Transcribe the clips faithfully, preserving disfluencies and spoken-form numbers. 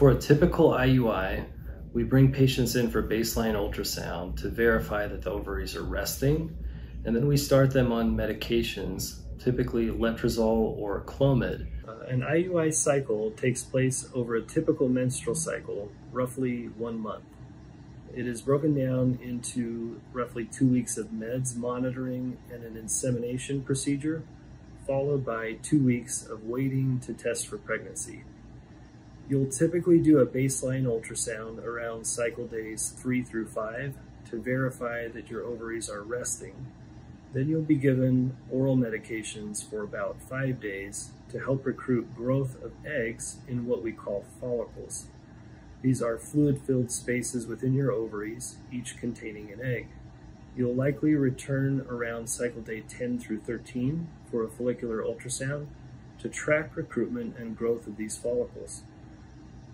For a typical I U I, we bring patients in for baseline ultrasound to verify that the ovaries are resting, and then we start them on medications, typically letrozole or Clomid. Uh, an I U I cycle takes place over a typical menstrual cycle, roughly one month. It is broken down into roughly two weeks of meds monitoring and an insemination procedure, followed by two weeks of waiting to test for pregnancy. You'll typically do a baseline ultrasound around cycle days three through five to verify that your ovaries are resting. Then you'll be given oral medications for about five days to help recruit growth of eggs in what we call follicles. These are fluid-filled spaces within your ovaries, each containing an egg. You'll likely return around cycle day ten through thirteen for a follicular ultrasound to track recruitment and growth of these follicles.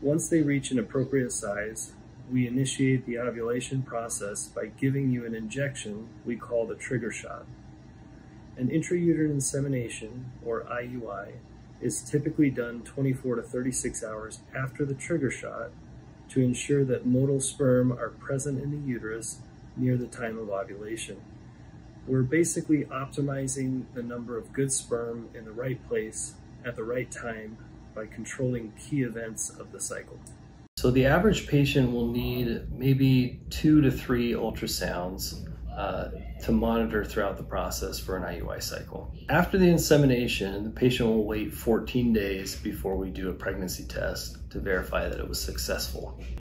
Once they reach an appropriate size, we initiate the ovulation process by giving you an injection we call the trigger shot. An intrauterine insemination, or I U I, is typically done twenty-four to thirty-six hours after the trigger shot to ensure that motile sperm are present in the uterus near the time of ovulation. We're basically optimizing the number of good sperm in the right place at the right time by controlling key events of the cycle. So the average patient will need maybe two to three ultrasounds uh, to monitor throughout the process for an I U I cycle. After the insemination, the patient will wait fourteen days before we do a pregnancy test to verify that it was successful.